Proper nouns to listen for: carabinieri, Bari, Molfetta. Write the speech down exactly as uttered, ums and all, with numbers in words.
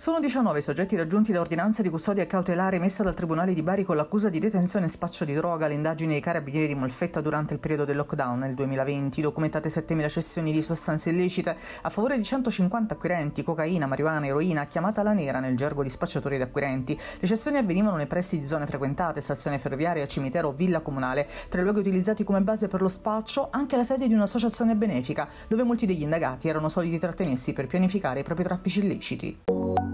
Sono diciannove i soggetti raggiunti da ordinanza di custodia cautelare emessa dal Tribunale di Bari con l'accusa di detenzione e spaccio di droga alle indagini dei carabinieri di Molfetta durante il periodo del lockdown nel duemilaventi, documentate settemila cessioni di sostanze illecite a favore di centocinquanta acquirenti, cocaina, marijuana, eroina, chiamata la nera nel gergo di spacciatori ed acquirenti. Le cessioni avvenivano nei pressi di zone frequentate, stazione ferroviaria, cimitero o villa comunale, tra i luoghi utilizzati come base per lo spaccio anche la sede di un'associazione benefica, dove molti degli indagati erano soliti trattenersi per pianificare i propri traffici illeciti.